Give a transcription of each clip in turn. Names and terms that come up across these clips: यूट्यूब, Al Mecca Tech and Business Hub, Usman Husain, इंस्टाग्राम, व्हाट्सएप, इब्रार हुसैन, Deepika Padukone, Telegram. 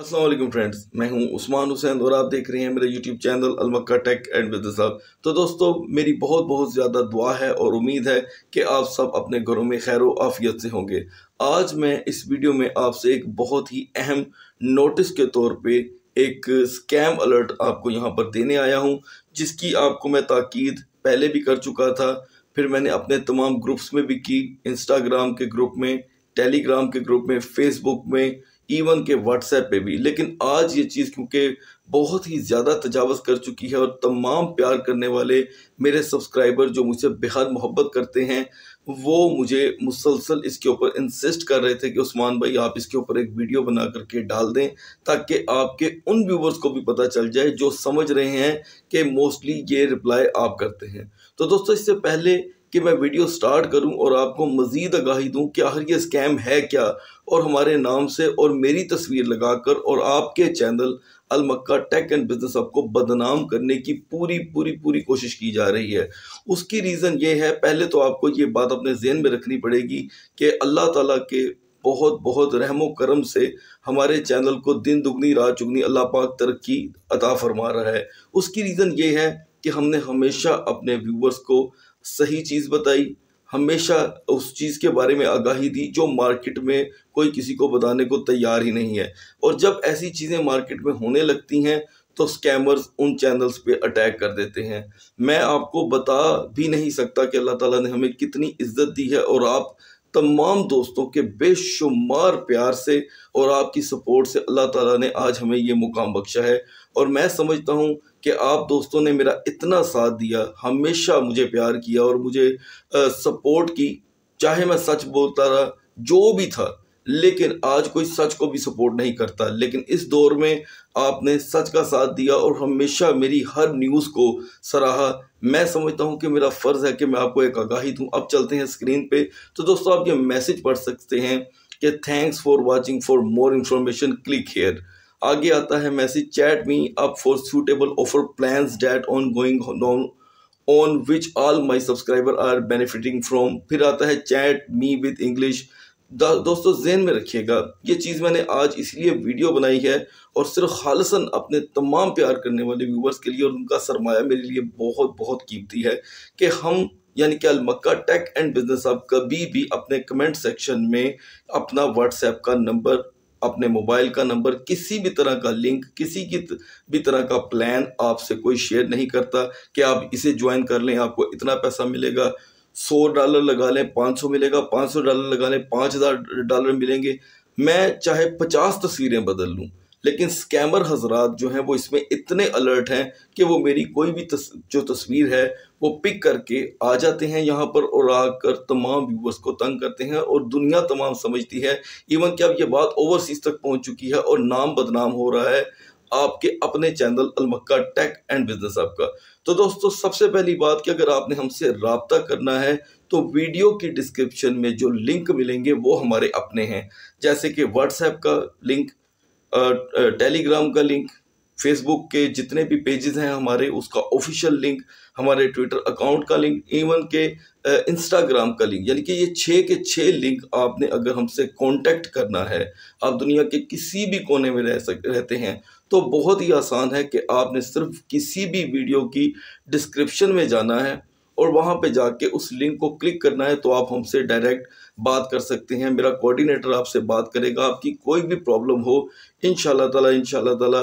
अस्सलाम वालेकुम फ्रेंड्स, मैं हूं उस्मान हुसैन और आप देख रहे हैं मेरा यूट्यूब channel Al Mecca tech and business hub. तो दोस्तों, मेरी बहुत बहुत ज़्यादा दुआ है और उम्मीद है कि आप सब अपने घरों में खैर व आफियत से होंगे। आज मैं इस वीडियो में आपसे एक बहुत ही अहम नोटिस के तौर पे एक स्कैम अलर्ट आपको यहाँ पर देने आया हूँ, जिसकी आपको मैं ताकीद पहले भी कर चुका था, फिर मैंने अपने तमाम ग्रुप्स में भी की, इंस्टाग्राम के ग्रुप में, टेलीग्राम के ग्रुप में, फेसबुक में, इवन के व्हाट्सएप पे भी। लेकिन आज ये चीज़ क्योंकि बहुत ही ज़्यादा तजावज़ कर चुकी है और तमाम प्यार करने वाले मेरे सब्सक्राइबर जो मुझसे बेहद मोहब्बत करते हैं, वो मुझे मुसलसल इसके ऊपर इंसिस्ट कर रहे थे कि उस्मान भाई आप इसके ऊपर एक वीडियो बना करके डाल दें, ताकि आपके उन व्यूवर्स को भी पता चल जाए जो समझ रहे हैं कि मोस्टली ये रिप्लाई आप करते हैं। तो दोस्तों, इससे पहले कि मैं वीडियो स्टार्ट करूं और आपको मज़ीद आगाही दूं कि आखिर ये स्कैम है क्या, और हमारे नाम से और मेरी तस्वीर लगाकर और आपके channel Al Mecca tech and business hub को बदनाम करने की पूरी पूरी पूरी कोशिश की जा रही है। उसकी रीज़न ये है, पहले तो आपको ये बात अपने जहन में रखनी पड़ेगी कि अल्लाह ताला के बहुत बहुत रहमो करम से हमारे चैनल को दिन दुगनी रात चुगनी अल्लाह पाक तरक्की अता फरमा रहा है। उसकी रीज़न ये है कि हमने हमेशा अपने व्यूवर्स को सही चीज़ बताई, हमेशा उस चीज़ के बारे में आगाही दी जो मार्केट में कोई किसी को बताने को तैयार ही नहीं है। और जब ऐसी चीज़ें मार्केट में होने लगती हैं तो स्कैमर्स उन चैनल्स पे अटैक कर देते हैं। मैं आपको बता भी नहीं सकता कि अल्लाह ताला ने हमें कितनी इज्जत दी है, और आप तमाम दोस्तों के बेशुमार प्यार से और आपकी सपोर्ट से अल्लाह ताला ने आज हमें ये मुकाम बख्शा है। और मैं समझता हूँ कि आप दोस्तों ने मेरा इतना साथ दिया, हमेशा मुझे प्यार किया और मुझे सपोर्ट की, चाहे मैं सच बोलता रहा जो भी था, लेकिन आज कोई सच को भी सपोर्ट नहीं करता। लेकिन इस दौर में आपने सच का साथ दिया और हमेशा मेरी हर न्यूज़ को सराहा। मैं समझता हूं कि मेरा फ़र्ज़ है कि मैं आपको एक आगाही दूं। अब चलते हैं स्क्रीन पे। तो दोस्तों, आप ये मैसेज पढ़ सकते हैं कि thanks for watching, for more information click here. आगे आता है message, chat me up for suitable offer plans that on going on which all my subscriber are benefiting from. फिर आता है चैट मी विद इंग्लिश। दोस्तों, ज़हन में रखिएगा, ये चीज़ मैंने आज इसलिए वीडियो बनाई है और सिर्फ खालसन अपने तमाम प्यार करने वाले व्यूवर्स के लिए, और उनका सरमाया मेरे लिए बहुत बहुत कीमती है कि हम यानी कि अल मक्का टेक एंड बिजनेस हब कभी भी अपने कमेंट सेक्शन में अपना व्हाट्सएप का नंबर, अपने मोबाइल का नंबर, किसी भी तरह का लिंक, किसी की भी तरह का प्लान आपसे कोई शेयर नहीं करता कि आप इसे ज्वाइन कर लें, आपको इतना पैसा मिलेगा। $100 लगा लें 500 मिलेगा, $500 लगा लें 5000 डॉलर मिलेंगे। मैं चाहे 50 तस्वीरें बदल लूँ, लेकिन स्कैमर हजरात जो हैं वो इसमें इतने अलर्ट हैं कि वो मेरी कोई भी जो तस्वीर है वो पिक करके आ जाते हैं यहाँ पर और आकर तमाम व्यूवर्स को तंग करते हैं और दुनिया तमाम समझती है। इवन कि अब ये बात ओवरसीज़ तक पहुँच चुकी है और नाम बदनाम हो रहा है आपके अपने channel Al Mecca tech and business hub का। तो दोस्तों, सबसे पहली बात कि अगर आपने हमसे रब्ता करना है तो वीडियो की डिस्क्रिप्शन में जो लिंक मिलेंगे वो हमारे अपने हैं, जैसे कि व्हाट्सएप का लिंक, टेलीग्राम का लिंक, फेसबुक के जितने भी पेजेस हैं हमारे उसका ऑफिशियल लिंक, हमारे ट्विटर अकाउंट का लिंक, इवन के इंस्टाग्राम का लिंक, यानी कि ये 6 के 6 लिंक आपने अगर हमसे कांटेक्ट करना है, आप दुनिया के किसी भी कोने में रहते हैं, तो बहुत ही आसान है कि आपने सिर्फ किसी भी वीडियो की डिस्क्रिप्शन में जाना है और वहाँ पे जाके उस लिंक को क्लिक करना है, तो आप हमसे डायरेक्ट बात कर सकते हैं। मेरा कोऑर्डिनेटर आपसे बात करेगा, आपकी कोई भी प्रॉब्लम हो इंशाल्लाह ताला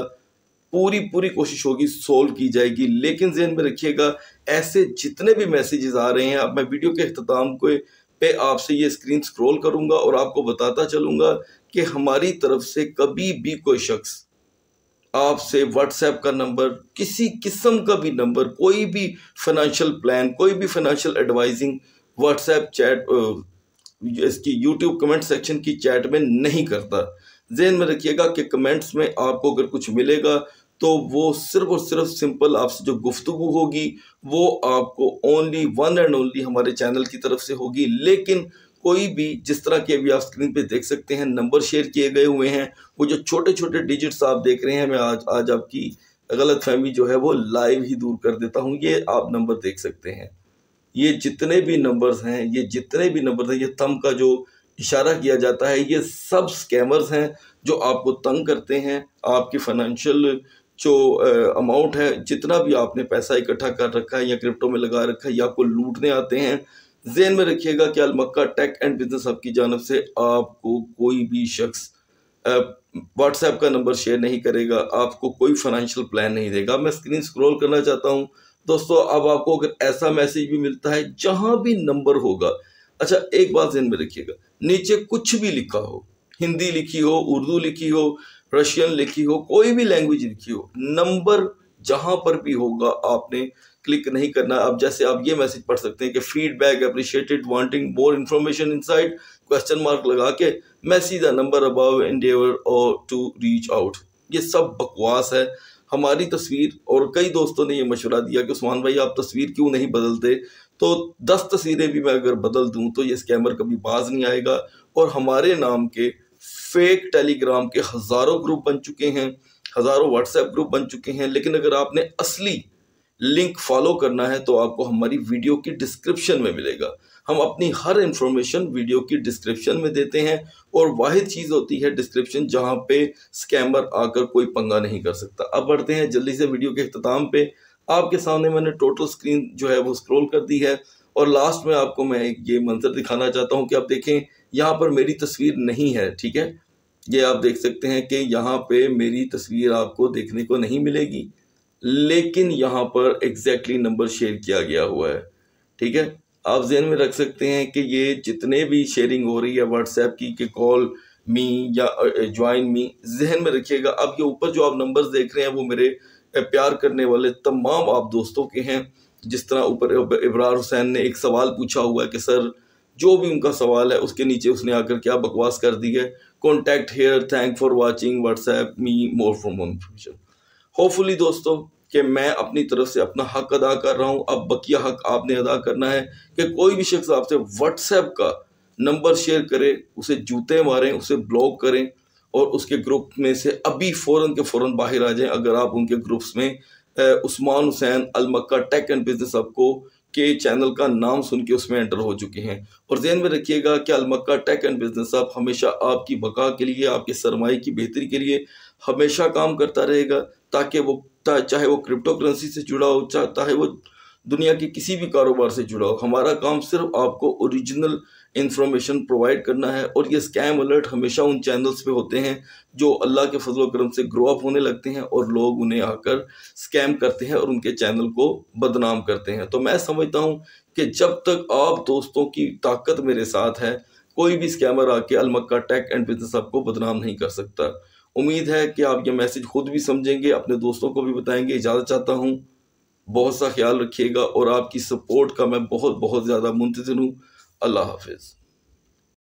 पूरी कोशिश होगी सोल्व की जाएगी। लेकिन जहन में रखिएगा, ऐसे जितने भी मैसेजेस आ रहे हैं, अब मैं वीडियो के अख्ताम पे आपसे ये स्क्रीन स्क्रॉल करूंगा और आपको बताता चलूंगा कि हमारी तरफ से कभी भी कोई शख्स आपसे व्हाट्सएप का नंबर, किसी किस्म का भी नंबर, कोई भी फाइनेंशियल प्लान, कोई भी फाइनेंशियल एडवाइजिंग व्हाट्सएप चैट, इसकी यूट्यूब कमेंट सेक्शन की चैट में नहीं करता। ज़हन में रखिएगा कि कमेंट्स में आपको अगर कुछ मिलेगा तो वो सिर्फ और सिर्फ सिंपल आपसे जो गुफ्तगू होगी वो आपको ओनली वन एंड ओनली हमारे चैनल की तरफ से होगी। लेकिन कोई भी, जिस तरह के अभी आप स्क्रीन पे देख सकते हैं नंबर शेयर किए गए हुए हैं, वो जो छोटे छोटे डिजिट्स आप देख रहे हैं, मैं आज आपकी गलतफहमी जो है वो लाइव ही दूर कर देता हूँ। ये आप नंबर देख सकते हैं, ये जितने भी नंबर्स हैं, ये थंब का जो इशारा किया जाता है, ये सब स्कैमर्स हैं जो आपको तंग करते हैं। आपकी फाइनेंशियल जो अमाउंट है, जितना भी आपने पैसा इकट्ठा कर रखा है या क्रिप्टो में लगा रखा है, ये आपको लूटने आते हैं। ज़हन में रखिएगा कि अल मक्का टेक एंड बिजनेस हब की जानब से आपको कोई भी शख्स व्हाट्सएप का नंबर शेयर नहीं करेगा, आपको कोई फाइनेंशियल प्लान नहीं देगा। मैं स्क्रीन स्क्रॉल करना चाहता हूं दोस्तों। अब आपको अगर ऐसा मैसेज भी मिलता है जहां भी नंबर होगा, अच्छा एक बात ज़हन में रखिएगा, नीचे कुछ भी लिखा हो, हिंदी लिखी हो, उर्दू लिखी हो, रशियन लिखी हो, कोई भी लैंग्वेज लिखी हो, नंबर जहां पर भी होगा आपने क्लिक नहीं करना। अब जैसे आप ये मैसेज पढ़ सकते हैं कि feedback appreciated wanting more information inside question mark लगा के message the number above endeavour और टू रीच आउट। ये सब बकवास है। हमारी तस्वीर, और कई दोस्तों ने ये मशवरा दिया कि उस्मान भाई आप तस्वीर क्यों नहीं बदलते, तो 10 तस्वीरें भी मैं अगर बदल दूं तो ये स्कैमर कभी बाज नहीं आएगा। और हमारे नाम के फेक टेलीग्राम के हज़ारों ग्रुप बन चुके हैं, हज़ारों व्हाट्सएप ग्रुप बन चुके हैं। लेकिन अगर आपने असली लिंक फॉलो करना है तो आपको हमारी वीडियो की डिस्क्रिप्शन में मिलेगा। हम अपनी हर इंफॉर्मेशन वीडियो की डिस्क्रिप्शन में देते हैं, और वाहिद चीज़ होती है डिस्क्रिप्शन, जहां पे स्कैमर आकर कोई पंगा नहीं कर सकता। अब बढ़ते हैं जल्दी से वीडियो के अख्ताम पे। आपके सामने मैंने टोटल स्क्रीन जो है वो स्क्रॉल कर दी है, और लास्ट में आपको मैं ये मंजर दिखाना चाहता हूँ कि आप देखें यहाँ पर मेरी तस्वीर नहीं है, ठीक है। ये आप देख सकते हैं कि यहाँ पे मेरी तस्वीर आपको देखने को नहीं मिलेगी, लेकिन यहाँ पर एग्जैक्टली नंबर शेयर किया गया हुआ है, ठीक है। आप ज़हन में रख सकते हैं कि ये जितने भी शेयरिंग हो रही है व्हाट्सएप की कि कॉल मी या ज्वाइन मी, ज़हन में रखिएगा। अब ये ऊपर जो आप नंबर्स देख रहे हैं वो मेरे प्यार करने वाले तमाम आप दोस्तों के हैं। जिस तरह ऊपर इब्रार हुसैन ने एक सवाल पूछा हुआ है कि सर, जो भी उनका सवाल है उसके नीचे उसने आकर क्या बकवास कर दी है, contact here, thank for watching, व्हाट्सएप me more for more information. Hopefully दोस्तों कि मैं अपनी तरफ से अपना हक अदा कर रहा हूं। अब बकिया हक आपने अदा करना है कि कोई भी शख्स आपसे व्हाट्सएप का नंबर शेयर करे, उसे जूते मारें, उसे ब्लॉक करें, और उसके ग्रुप में से अभी फ़ौरन के फ़ौरन बाहर आ जाएं। अगर आप उनके ग्रुप्स में उस्मान हुसैन अल मक्का टेक एंड बिजनेस हब को के चैनल का नाम सुन के उसमें एंटर हो चुके हैं। और ज़हन में रखिएगा कि अल मक्का टेक एंड बिजनेस हब हमेशा आपकी बका के लिए, आपके सरमाए की बेहतरी के लिए हमेशा काम करता रहेगा, ताकि वो चाहे वो क्रिप्टो करेंसी से जुड़ा हो, चाहे वो दुनिया के किसी भी कारोबार से जुड़ा हो, हमारा काम सिर्फ आपको ओरिजिनल इन्फॉर्मेशन प्रोवाइड करना है। और ये स्कैम अलर्ट हमेशा उन चैनल्स पे होते हैं जो अल्लाह के फजल व करम से ग्रो अप होने लगते हैं, और लोग उन्हें आकर स्कैम करते हैं और उनके चैनल को बदनाम करते हैं। तो मैं समझता हूँ कि जब तक आप दोस्तों की ताकत मेरे साथ है, कोई भी स्कैमर आके अल मक्का टेक एंड बिजनेस हब को बदनाम नहीं कर सकता। उम्मीद है कि आप ये मैसेज खुद भी समझेंगे, अपने दोस्तों को भी बताएंगे। इजाज़त चाहता हूँ, बहुत सा ख्याल रखिएगा, और आपकी सपोर्ट का मैं बहुत ज़्यादा मुंतज़िर हूँ। अल्लाह हाफिज़।